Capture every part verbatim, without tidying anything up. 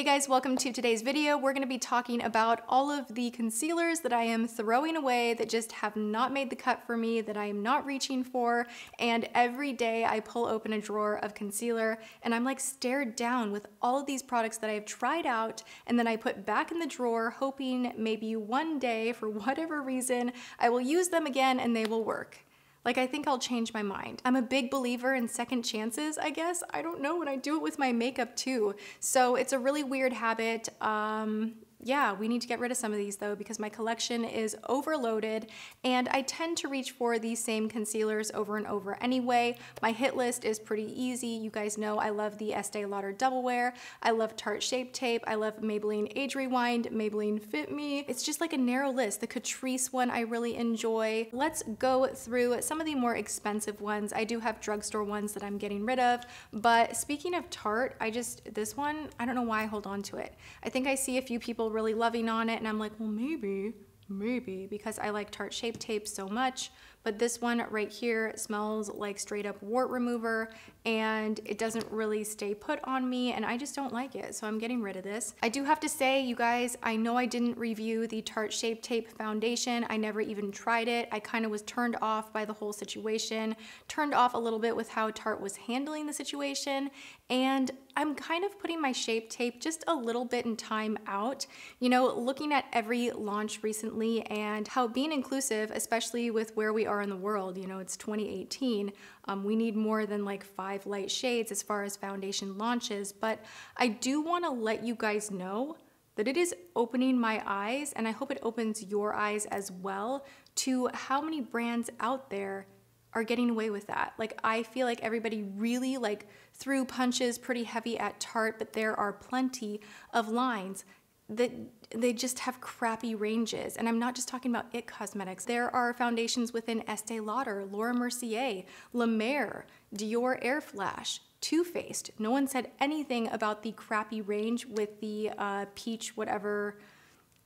Hey guys, welcome to today's video. We're gonna be talking about all of the concealers that I am throwing away that just have not made the cut for me, that I am not reaching for, and every day I pull open a drawer of concealer and I'm like stared down with all of these products that I have tried out and then I put back in the drawer hoping maybe one day, for whatever reason, I will use them again and they will work. Like, I think I'll change my mind. I'm a big believer in second chances, I guess. I don't know, when I do it with my makeup too. So it's a really weird habit. Um, yeah, we need to get rid of some of these though because my collection is overloaded and I tend to reach for these same concealers over and over anyway. My hit list is pretty easy. You guys know I love the Estée Lauder Double Wear. I love Tarte Shape Tape. I love Maybelline Age Rewind, Maybelline Fit Me. It's just like a narrow list. The Catrice one I really enjoy. Let's go through some of the more expensive ones. I do have drugstore ones that I'm getting rid of, but speaking of Tarte, I just, this one, I don't know why I hold on to it. I think I see a few people really loving on it and I'm like, well, maybe maybe because I like Tarte Shape Tape so much, but this one right here smells like straight up wart remover and it doesn't really stay put on me and I just don't like it, so I'm getting rid of this. I do have to say, you guys, I know I didn't review the Tarte Shape Tape foundation. I never even tried it. I kind of was turned off by the whole situation, turned off a little bit with how Tarte was handling the situation, and I'm kind of putting my Shape Tape just a little bit in time out. You know, looking at every launch recently and how being inclusive, especially with where we are in the world, you know, it's twenty eighteen, um, we need more than like five light shades as far as foundation launches, but I do want to let you guys know that it is opening my eyes, and I hope it opens your eyes as well, to how many brands out there are getting away with that. Like, I feel like everybody really like threw punches pretty heavy at Tarte, but there are plenty of lines that they just have crappy ranges. And I'm not just talking about I T Cosmetics. There are foundations within Estée Lauder, Laura Mercier, La Mer, Dior Air Flash, Too Faced. No one said anything about the crappy range with the uh, peach whatever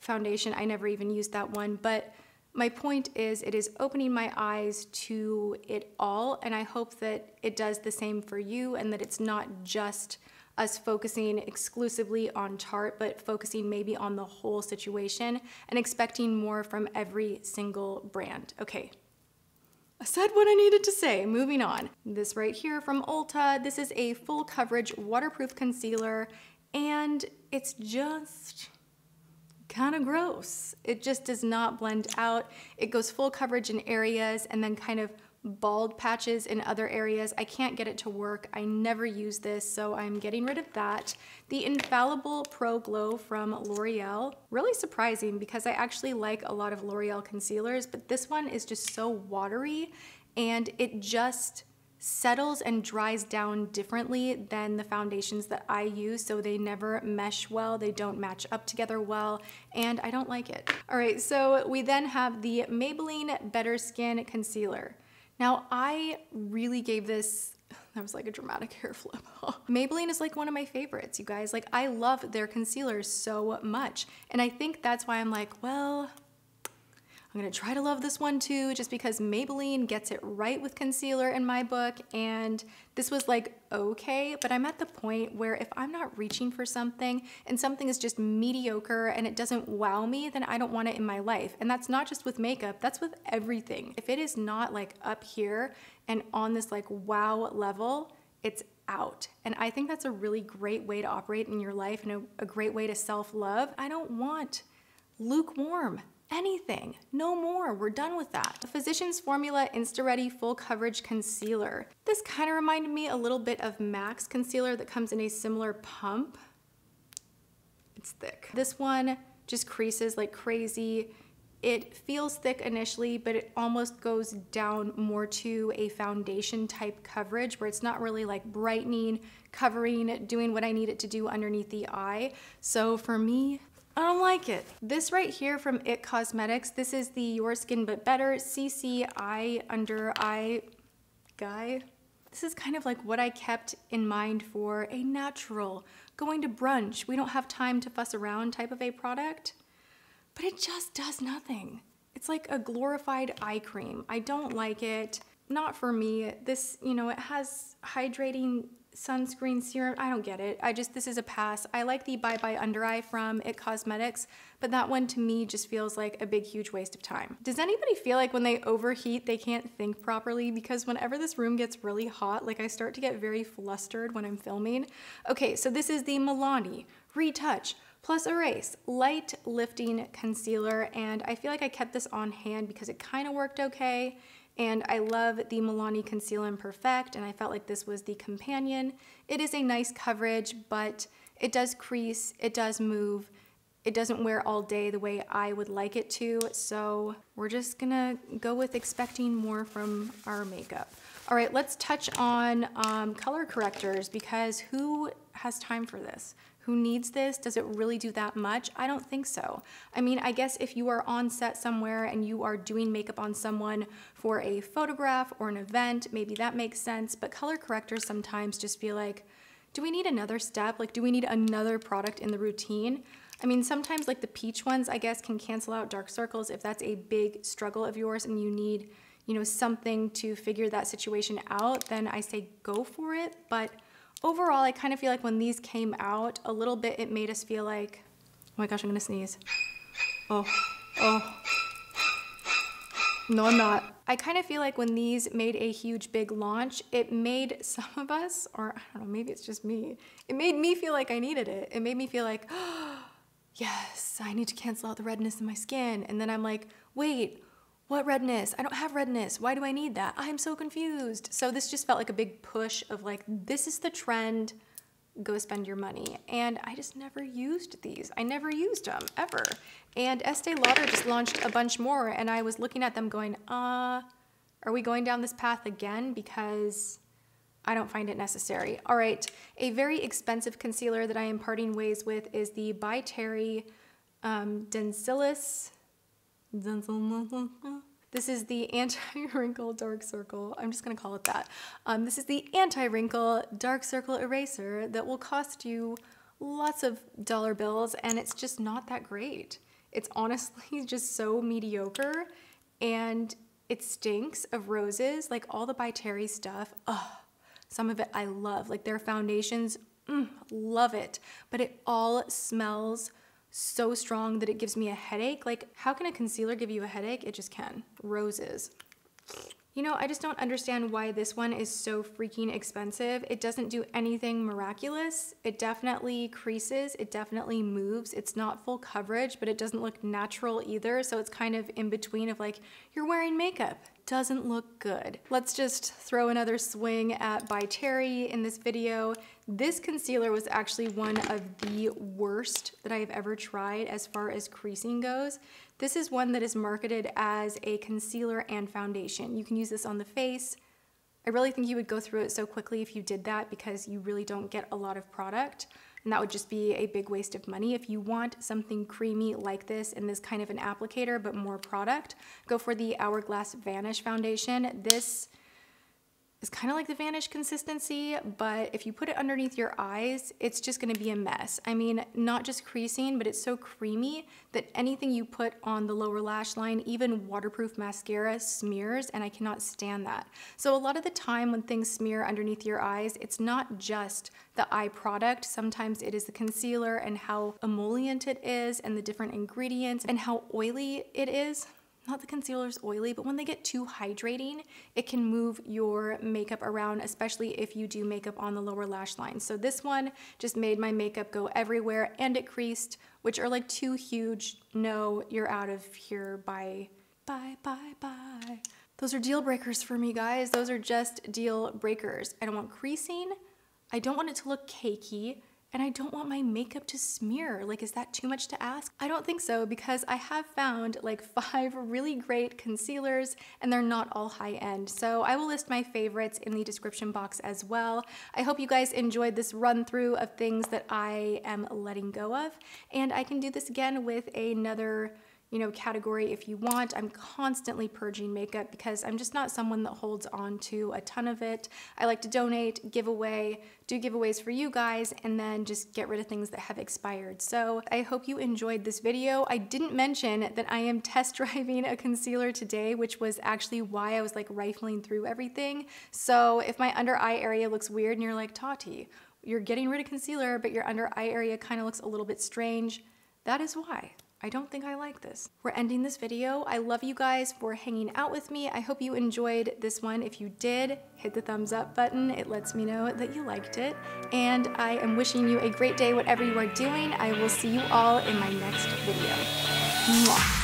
foundation. I never even used that one, but my point is, it is opening my eyes to it all, and I hope that it does the same for you and that it's not just us focusing exclusively on Tarte, but focusing maybe on the whole situation and expecting more from every single brand. Okay, I said what I needed to say, moving on. This right here from Ulta, this is a full coverage waterproof concealer, and it's just kind of gross. It just does not blend out. It goes full coverage in areas and then kind of bald patches in other areas. I can't get it to work. I never use this, so I'm getting rid of that. The Infallible Pro Glow from L'Oreal. Really surprising because I actually like a lot of L'Oreal concealers, but this one is just so watery and it just settles and dries down differently than the foundations that I use, so they never mesh well, they don't match up together well, and I don't like it. All right, so we then have the Maybelline Better Skin Concealer. Now, I really gave this, that was like a dramatic hair flip. Maybelline is like one of my favorites, you guys. Like, I love their concealers so much, and I think that's why I'm like, well, I'm gonna try to love this one too, just because Maybelline gets it right with concealer in my book, and this was like okay, but I'm at the point where if I'm not reaching for something and something is just mediocre and it doesn't wow me, then I don't want it in my life. And that's not just with makeup, that's with everything. If it is not like up here and on this like wow level, it's out. And I think that's a really great way to operate in your life and a, a great way to self-love. I don't want lukewarm anything. No more. We're done with that. The Physicians Formula InstaReady Full Coverage Concealer. This kind of reminded me a little bit of M A C's concealer that comes in a similar pump. It's thick. This one just creases like crazy. It feels thick initially, but it almost goes down more to a foundation type coverage where it's not really like brightening, covering, doing what I need it to do underneath the eye. So for me, I don't like it. This right here from I T Cosmetics, this is the Your Skin But Better C C I Under Eye Guy. This is kind of like what I kept in mind for a natural, going to brunch, we don't have time to fuss around type of a product, but it just does nothing. It's like a glorified eye cream. I don't like it. Not for me. This, you know, it has hydrating sunscreen serum. I don't get it. I just, this is a pass. I like the Bye Bye Under Eye from I T Cosmetics, but that one to me just feels like a big, huge waste of time. Does anybody feel like when they overheat, they can't think properly? Because whenever this room gets really hot, like I start to get very flustered when I'm filming. Okay, so this is the Milani Retouch Plus Erase Light Lifting Concealer, and I feel like I kept this on hand because it kind of worked okay. And I love the Milani Conceal and Perfect, and I felt like this was the companion. It is a nice coverage, but it does crease, it does move, it doesn't wear all day the way I would like it to, so we're just gonna go with expecting more from our makeup. All right, let's touch on um, color correctors, because who has time for this? Who needs this? Does it really do that much? I don't think so. I mean, I guess if you are on set somewhere and you are doing makeup on someone for a photograph or an event, maybe that makes sense, but color correctors sometimes just feel like, do we need another step? Like, do we need another product in the routine? I mean, sometimes like the peach ones, I guess, can cancel out dark circles if that's a big struggle of yours and you need, you know, something to figure that situation out, then I say go for it, but overall, I kind of feel like when these came out a little bit, it made us feel like, oh my gosh, I'm gonna sneeze. Oh, oh. No, I'm not. I kind of feel like when these made a huge big launch, it made some of us, or I don't know, maybe it's just me, it made me feel like I needed it. It made me feel like, oh, yes, I need to cancel out the redness in my skin. And then I'm like, wait, what redness? I don't have redness. Why do I need that? I'm so confused. So this just felt like a big push of like, this is the trend, go spend your money. And I just never used these. I never used them ever. And Estée Lauder just launched a bunch more and I was looking at them going, uh, are we going down this path again? Because I don't find it necessary. All right, a very expensive concealer that I am parting ways with is the By Terry um, Densillis. This is the anti-wrinkle dark circle. I'm just gonna call it that. Um, this is the anti-wrinkle dark circle eraser that will cost you lots of dollar bills, and it's just not that great. It's honestly just so mediocre, and it stinks of roses. Like all the By Terry stuff, oh, some of it I love. Like their foundations, mm, love it, but it all smells so strong that it gives me a headache. Like, how can a concealer give you a headache? It just can. Roses. You know, I just don't understand why this one is so freaking expensive. It doesn't do anything miraculous. It definitely creases. It definitely moves. It's not full coverage, but it doesn't look natural either. So it's kind of in between of like, you're wearing makeup. Doesn't look good. Let's just throw another swing at By Terry in this video. This concealer was actually one of the worst that I have ever tried as far as creasing goes. This is one that is marketed as a concealer and foundation. You can use this on the face. I really think you would go through it so quickly if you did that because you really don't get a lot of product. And that would just be a big waste of money. If you want something creamy like this and this kind of an applicator, but more product, go for the Hourglass Vanish Foundation. This is kind of like the Vanish consistency, but if you put it underneath your eyes, it's just gonna be a mess. I mean, not just creasing, but it's so creamy that anything you put on the lower lash line, even waterproof mascara smears, and I cannot stand that. So a lot of the time when things smear underneath your eyes, it's not just the eye product. Sometimes it is the concealer and how emollient it is and the different ingredients and how oily it is. Not the concealer's oily, but when they get too hydrating, it can move your makeup around, especially if you do makeup on the lower lash line. So this one just made my makeup go everywhere and it creased, which are like two huge, no, you're out of here, bye, bye, bye, bye. Those are deal breakers for me, guys. Those are just deal breakers. I don't want creasing. I don't want it to look cakey. And I don't want my makeup to smear. Like, is that too much to ask? I don't think so, because I have found like five really great concealers and they're not all high end. So I will list my favorites in the description box as well. I hope you guys enjoyed this run through of things that I am letting go of. And I can do this again with another you know, category if you want. I'm constantly purging makeup because I'm just not someone that holds on to a ton of it. I like to donate, give away, do giveaways for you guys, and then just get rid of things that have expired. So I hope you enjoyed this video. I didn't mention that I am test driving a concealer today, which was actually why I was like rifling through everything. So if my under eye area looks weird and you're like, Tati, you're getting rid of concealer, but your under eye area kind of looks a little bit strange, that is why. I don't think I like this. We're ending this video. I love you guys for hanging out with me. I hope you enjoyed this one. If you did, hit the thumbs up button. It lets me know that you liked it. And I am wishing you a great day, whatever you are doing. I will see you all in my next video. Mwah.